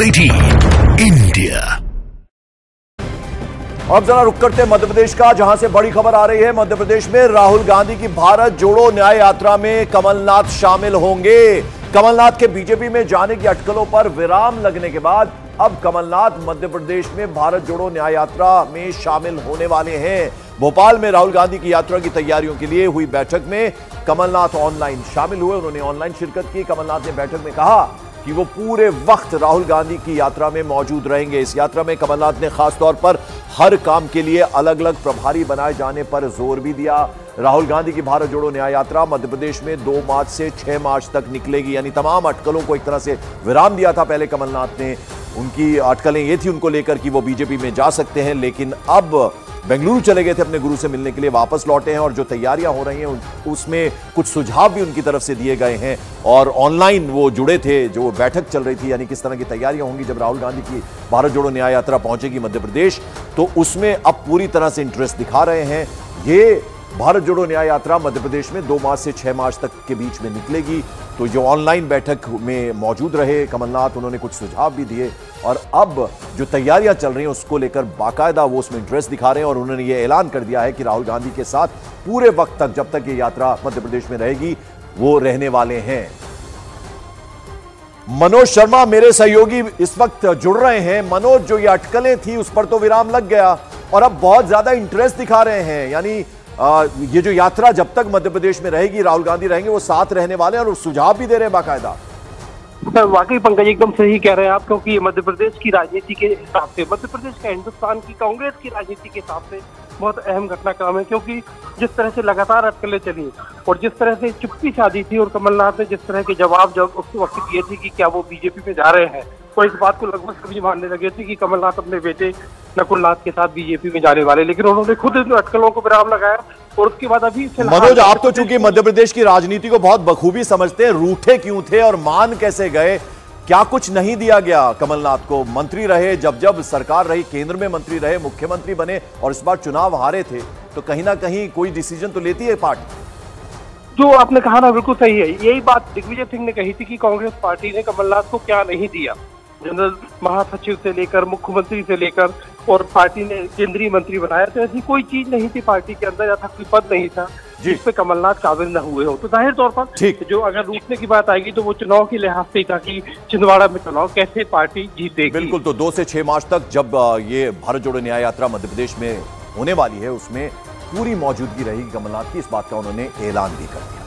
News 18 India. अब जरा रुक करते मध्य प्रदेश का, जहां से बड़ी खबर आ रही है। मध्य प्रदेश में राहुल गांधी की भारत जोड़ो न्याय यात्रा में कमलनाथ शामिल होंगे। कमलनाथ के बीजेपी में जाने की अटकलों पर विराम लगने के बाद अब कमलनाथ मध्य प्रदेश में भारत जोड़ो न्याय यात्रा में शामिल होने वाले हैं। भोपाल में राहुल गांधी की यात्रा की तैयारियों के लिए हुई बैठक में कमलनाथ ऑनलाइन शामिल हुए। उन्होंने ऑनलाइन शिरकत की। कमलनाथ ने बैठक में कहा कि वो पूरे वक्त राहुल गांधी की यात्रा में मौजूद रहेंगे। इस यात्रा में कमलनाथ ने खासतौर पर हर काम के लिए अलग अलग प्रभारी बनाए जाने पर जोर भी दिया। राहुल गांधी की भारत जोड़ो न्याय यात्रा मध्य प्रदेश में 2 मार्च से 6 मार्च तक निकलेगी, यानी तमाम अटकलों को एक तरह से विराम दिया था। पहले कमलनाथ ने उनकी अटकलें ये थी उनको लेकर कि वो बीजेपी में जा सकते हैं, लेकिन अब बेंगलुरु चले गए थे अपने गुरु से मिलने के लिए, वापस लौटे हैं और जो तैयारियां हो रही हैं उसमें कुछ सुझाव भी उनकी तरफ से दिए गए हैं। और ऑनलाइन वो जुड़े थे जो बैठक चल रही थी, यानी किस तरह की तैयारियां होंगी जब राहुल गांधी की भारत जोड़ो न्याय यात्रा पहुंचेगी मध्य प्रदेश, तो उसमें अब पूरी तरह से इंटरेस्ट दिखा रहे हैं। ये भारत जोड़ो न्याय यात्रा मध्य प्रदेश में 2 मार्च से 6 मार्च तक के बीच में निकलेगी। तो जो ऑनलाइन बैठक में मौजूद रहे कमलनाथ, उन्होंने कुछ सुझाव भी दिए और अब जो तैयारियां चल रही हैं उसको लेकर बाकायदा वो उसमें इंटरेस्ट दिखा रहे हैं। और उन्होंने ये ऐलान कर दिया है कि राहुल गांधी के साथ पूरे वक्त तक, जब तक ये यात्रा मध्य प्रदेश में रहेगी, वो रहने वाले हैं। मनोज शर्मा मेरे सहयोगी इस वक्त जुड़ रहे हैं। मनोज, जो ये अटकलें थी उस पर तो विराम लग गया और अब बहुत ज्यादा इंटरेस्ट दिखा रहे हैं, यानी ये जो यात्रा जब तक मध्य प्रदेश में रहेगी, राहुल गांधी रहेंगे, वो साथ रहने वाले हैं और सुझाव भी दे रहे हैं बाकायदा। वाकई पंकज एकदम सही कह रहे हैं आप, क्योंकि मध्य प्रदेश की राजनीति के हिसाब से, मध्य प्रदेश का, हिंदुस्तान की कांग्रेस की राजनीति के हिसाब से बहुत अहम घटनाक्रम है। क्योंकि जिस तरह से लगातार अटकलें चली और जिस तरह से चुप्पी साधी थी और कमलनाथ ने जिस तरह के जवाब जब उस वक्त दिए थे कि क्या वो बीजेपी में जा रहे हैं, तो इस बात को लगभग सभी मानने लगे थे कि कमलनाथ अपने बेटे नकुलनाथ के साथ बीजेपी में जाने वाले, लेकिन उन्होंने खुद इन अटकलों को विराम लगाया। और उसके बाद अभी मनोज, आप तो चूंकि मध्य प्रदेश की राजनीति को बहुत बखूबी समझते हैं, रूठे क्यों थे और मान कैसे गए? क्या कुछ नहीं दिया गया कमलनाथ को? मंत्री रहे, जब जब सरकार रही केंद्र में मंत्री रहे, मुख्यमंत्री बने और इस बार चुनाव हारे थे, तो कहीं ना कहीं कोई डिसीजन तो लेती है पार्टी। जो आपने कहा ना बिल्कुल सही है, यही बात दिग्विजय सिंह ने कही थी कि कांग्रेस पार्टी ने कमलनाथ को क्या नहीं दिया। जनरल महासचिव से लेकर मुख्यमंत्री से लेकर और पार्टी ने केंद्रीय मंत्री बनाया, तो ऐसी कोई चीज नहीं थी पार्टी के अंदर, ऐसा कोई पद नहीं था जिस पे कमलनाथ काबिल न हुए हो। तो जाहिर तौर पर जो अगर रूटने की बात आएगी तो वो चुनाव के लिहाज से ही था कि छिंदवाड़ा में चुनाव कैसे पार्टी जीतेगी। बिल्कुल, तो 2 से 6 मार्च तक जब ये भारत जोड़ो न्याय यात्रा मध्य प्रदेश में होने वाली है उसमें पूरी मौजूदगी रहेगी कमलनाथ की, इस बात का उन्होंने ऐलान भी कर दिया।